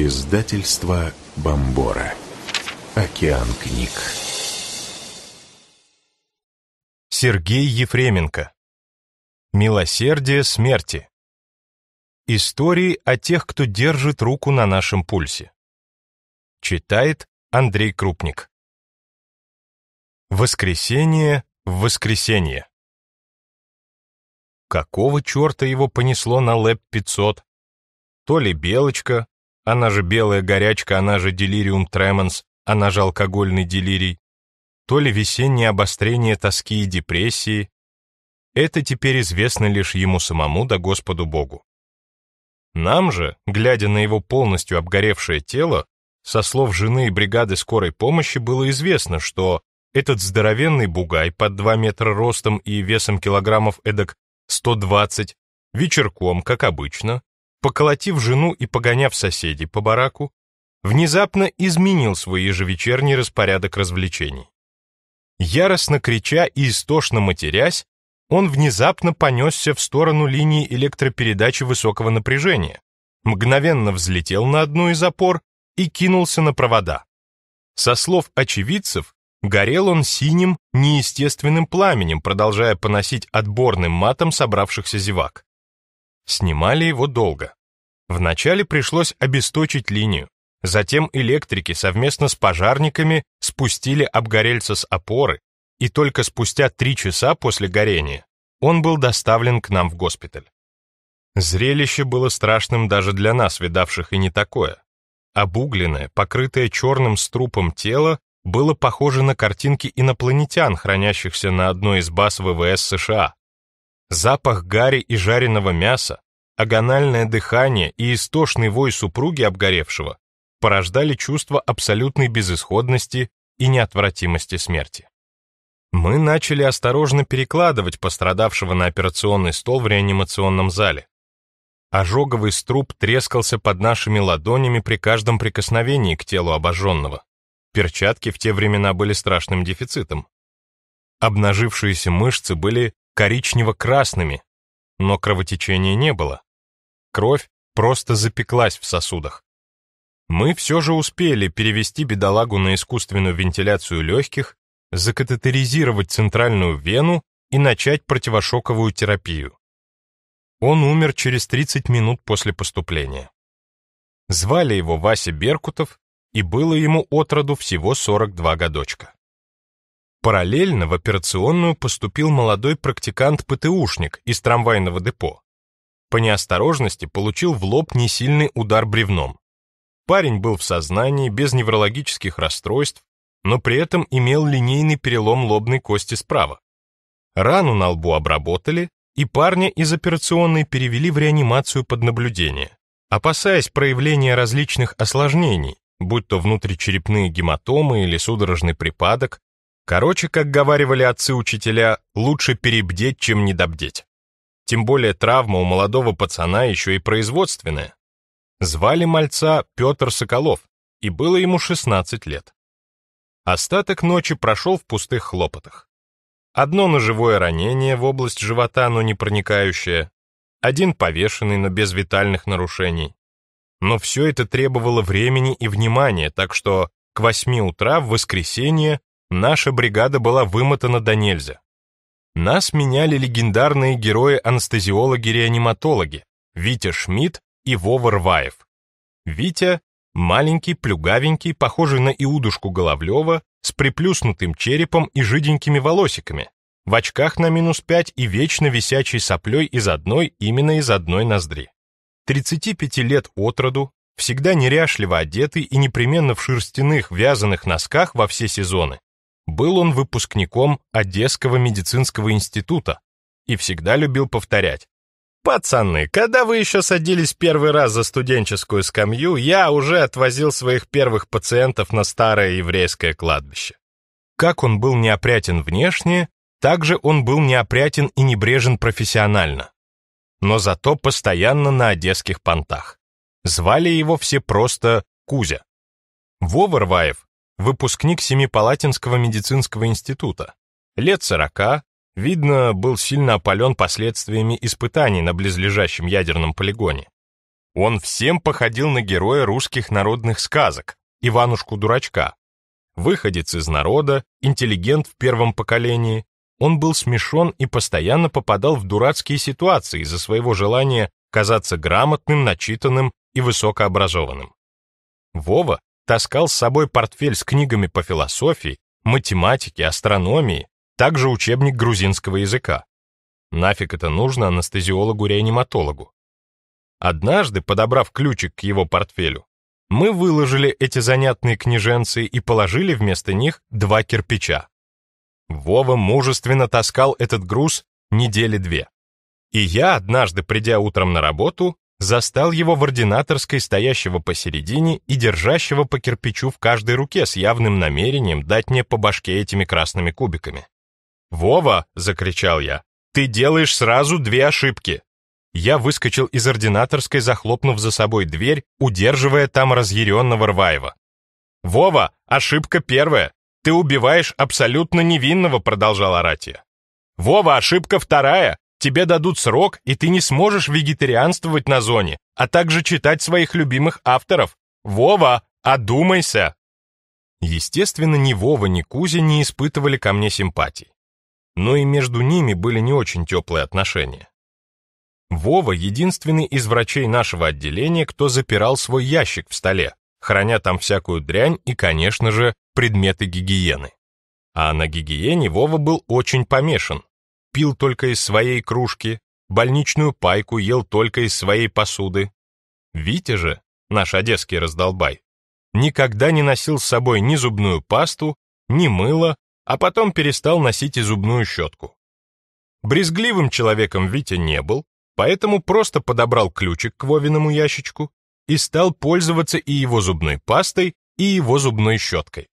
Издательство «Бомбора». Океан книг. Сергей Ефременко. «Милосердие смерти». Истории о тех, кто держит руку на нашем пульсе. Читает Андрей Крупник. Воскресенье в воскресенье. Какого черта его понесло на ЛЭП 500? То ли белочка, она же белая горячка, она же делириум тременс, она же алкогольный делирий, то ли весеннее обострение тоски и депрессии. Это теперь известно лишь ему самому да Господу Богу. Нам же, глядя на его полностью обгоревшее тело, со слов жены и бригады скорой помощи было известно, что этот здоровенный бугай под 2 метра ростом и весом килограммов эдак 120, вечерком, как обычно, поколотив жену и погоняв соседей по бараку, внезапно изменил свой ежевечерний распорядок развлечений. Яростно крича и истошно матерясь, он внезапно понесся в сторону линии электропередачи высокого напряжения, мгновенно взлетел на одну из опор и кинулся на провода. Со слов очевидцев, горел он синим, неестественным пламенем, продолжая поносить отборным матом собравшихся зевак. Снимали его долго. Вначале пришлось обесточить линию, затем электрики совместно с пожарниками спустили обгорельца с опоры, и только спустя 3 часа после горения он был доставлен к нам в госпиталь. Зрелище было страшным даже для нас, видавших и не такое. Обугленное, покрытое черным струпом тело было похоже на картинки инопланетян, хранящихся на одной из баз ВВС США. Запах гари и жареного мяса, агональное дыхание и истошный вой супруги обгоревшего порождали чувство абсолютной безысходности и неотвратимости смерти. Мы начали осторожно перекладывать пострадавшего на операционный стол в реанимационном зале. Ожоговый струп трескался под нашими ладонями при каждом прикосновении к телу обожженного. Перчатки в те времена были страшным дефицитом. Обнажившиеся мышцы были коричнево-красными, но кровотечения не было. Кровь просто запеклась в сосудах. Мы все же успели перевести бедолагу на искусственную вентиляцию легких, закатетеризировать центральную вену и начать противошоковую терапию. Он умер через 30 минут после поступления. Звали его Вася Беркутов, и было ему от роду всего 42 годочка. Параллельно в операционную поступил молодой практикант-ПТУшник из трамвайного депо. По неосторожности получил в лоб несильный удар бревном. Парень был в сознании, без неврологических расстройств, но при этом имел линейный перелом лобной кости справа. Рану на лбу обработали, и парня из операционной перевели в реанимацию под наблюдение, опасаясь проявления различных осложнений, будь то внутричерепные гематомы или судорожный припадок. Короче, как говаривали отцы-учителя, лучше перебдеть, чем недобдеть. Тем более травма у молодого пацана еще и производственная. Звали мальца Петр Соколов, и было ему 16 лет. Остаток ночи прошел в пустых хлопотах. Одно ножевое ранение в область живота, но не проникающее, один повешенный, но без витальных нарушений. Но все это требовало времени и внимания, так что к 8 утра в воскресенье наша бригада была вымотана до нельзя. Нас меняли легендарные герои-анестезиологи-реаниматологи Витя Шмидт и Вова Рваев. Витя — маленький, плюгавенький, похожий на Иудушку Головлева, с приплюснутым черепом и жиденькими волосиками, в очках на -5 и вечно висячей соплей именно из одной ноздри. 35 лет от роду, всегда неряшливо одетый и непременно в шерстяных вязаных носках во все сезоны, был он выпускником Одесского медицинского института и всегда любил повторять: «Пацаны, когда вы еще садились первый раз за студенческую скамью, я уже отвозил своих первых пациентов на старое еврейское кладбище». Как он был неопрятен внешне, так же он был неопрятен и небрежен профессионально, но зато постоянно на одесских понтах. Звали его все просто Кузя. Вова Рваев, выпускник Семипалатинского медицинского института, лет 40, видно, был сильно опален последствиями испытаний на близлежащем ядерном полигоне. Он всем походил на героя русских народных сказок, Иванушку дурачка. Выходец из народа, интеллигент в первом поколении, он был смешон и постоянно попадал в дурацкие ситуации из-за своего желания казаться грамотным, начитанным и высокообразованным. Вова таскал с собой портфель с книгами по философии, математике, астрономии, также учебник грузинского языка. Нафиг это нужно анестезиологу-реаниматологу? Однажды, подобрав ключик к его портфелю, мы выложили эти занятные книженцы и положили вместо них 2 кирпича. Вова мужественно таскал этот груз недели 2. И я, однажды придя утром на работу, застал его в ординаторской, стоящего посередине и держащего по кирпичу в каждой руке с явным намерением дать мне по башке этими красными кубиками. «Вова!» — закричал я. «Ты делаешь сразу 2 ошибки!» Я выскочил из ординаторской, захлопнув за собой дверь, удерживая там разъяренного Рваева. «Вова, ошибка первая! Ты убиваешь абсолютно невинного!» — продолжал орать я. «Вова, ошибка вторая! Тебе дадут срок, и ты не сможешь вегетарианствовать на зоне, а также читать своих любимых авторов! Вова, одумайся!» Естественно, ни Вова, ни Кузя не испытывали ко мне симпатий. Но и между ними были не очень теплые отношения. Вова — единственный из врачей нашего отделения, кто запирал свой ящик в столе, храня там всякую дрянь и, конечно же, предметы гигиены. А на гигиене Вова был очень помешан. Пил только из своей кружки, больничную пайку ел только из своей посуды. Витя же, наш одесский раздолбай, никогда не носил с собой ни зубную пасту, ни мыло, а потом перестал носить и зубную щетку. Брезгливым человеком Витя не был, поэтому просто подобрал ключик к Вовиному ящичку и стал пользоваться и его зубной пастой, и его зубной щеткой.